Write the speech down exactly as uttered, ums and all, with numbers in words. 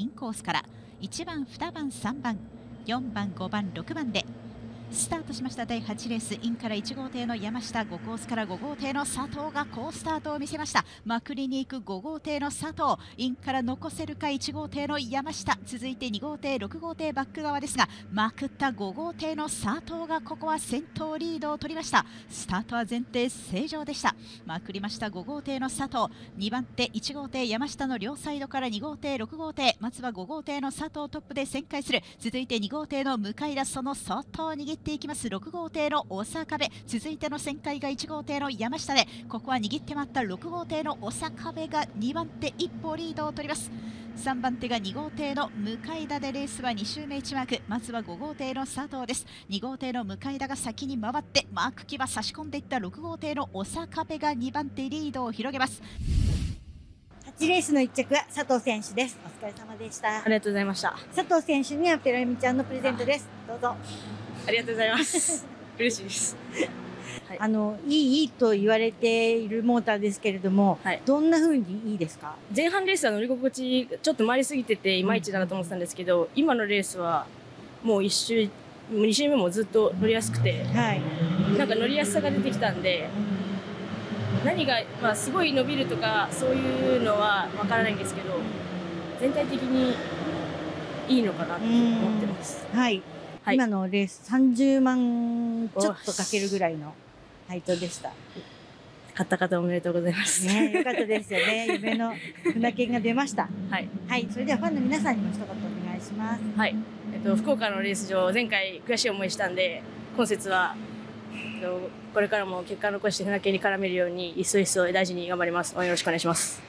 インコースからいちばん、にばん、さんばん、よんばん、ごばん、ろくばんでスタートしました。だいはちレース、インからいち号艇の山下、ごコースからご号艇の佐藤が好スタートを見せました。まくりに行くご号艇の佐藤、インから残せるかいち号艇の山下、続いてに号艇、ろく号艇バック側ですが、まくったご号艇の佐藤がここは先頭リードを取りました。スタートは前提正常でした。まくりましたご号艇の佐藤、にばん手いち号艇山下の両サイドからに号艇、ろく号艇、まずはご号艇の佐藤トップで旋回する。続いてに号艇の向田、その相当握ってっていきます。ろく号艇の大阪部、続いての旋回がいち号艇の山下で、ここは握って回ったろく号艇の大阪部がにばん手一歩リードを取ります。さんばん手がに号艇の向田で、レースはに周目いちマーク、まずはご号艇の佐藤です。に号艇の向田が先に回ってマーク際差し込んでいったろく号艇の大阪部がにばん手リードを広げます。はちレースのいっ着は佐藤選手です。お疲れ様でした。ありがとうございました。佐藤選手にはペロエミちゃんのプレゼントです。どうぞ。ありがとうございます。嬉しいです。はい、あのいいいいと言われているモーターですけれども、はい、どんな風にいいですか？前半レースは乗り心地ちょっと回りすぎてていまいちだなと思ってたんですけど、うん、今のレースはもういち周に周目もずっと乗りやすくて、はい、なんか乗りやすさが出てきたんで、何がまあすごい伸びるとかそういうのはわからないんですけど、全体的にいいのかなと思ってます。はい。はい、今のレースさんじゅうまんちょっとかけるぐらいの配当でした。買った方おめでとうございます。ね、よかったですよね。夢の船券が出ました。はい。はい、それではファンの皆さんにも一言お願いします。はい。えっと福岡のレース場、前回悔しい思いしたんで、今節は、えっと、これからも結果を残して船券に絡めるように一層一層大事に頑張ります。応援よろしくお願いします。